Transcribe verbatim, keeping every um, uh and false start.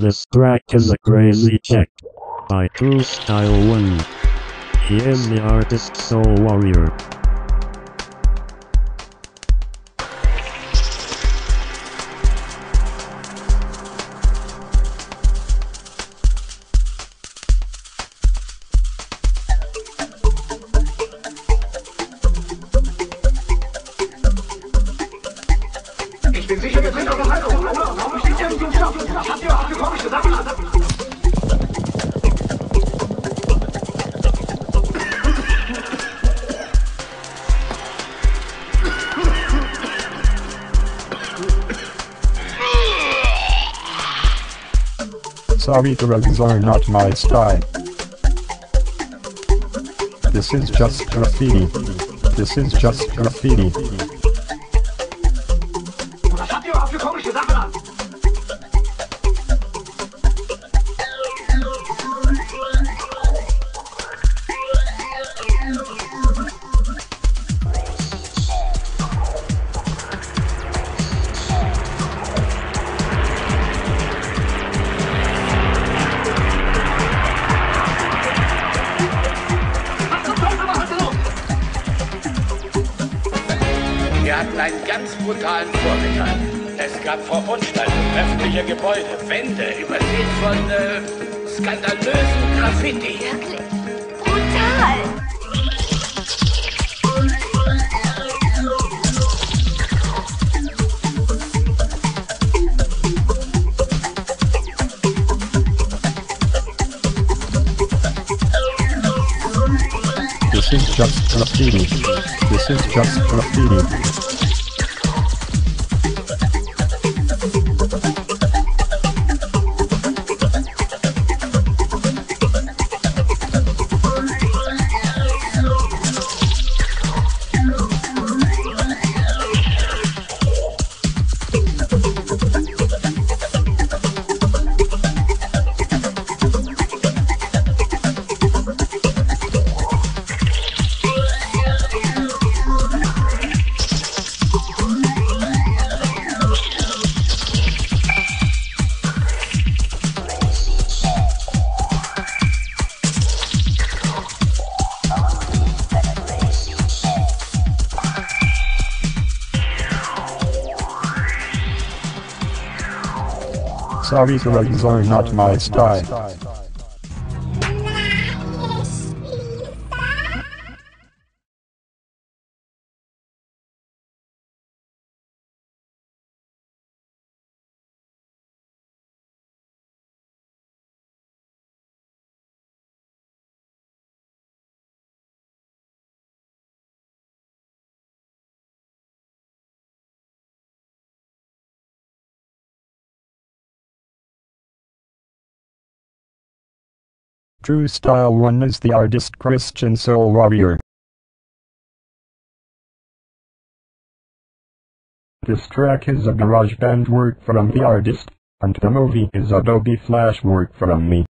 This track is a crazy check by True Style One. He is the artist soul warrior. Ich bin sicher, wir sind auf der Seite, oder? Warum steht ihr nicht im Staffel? Habt ihr, habt ihr, komm ich gesagt? Sorry, drugs are not my style. This is just graffiti. This is just graffiti. Wir hatten einen ganz brutalen Vormittag. Es gab Verunstallungen öffentlicher Gebäude, Wände übersät von äh, skandalösen Graffiti. Wirklich? Brutal! This is just graffiti. This is just graffiti. Sorry, drugs are not my style. True Style One is the artist Christian soul warrior. This track is a GarageBand work from the artist, and the movie is Adobe Flash work from me.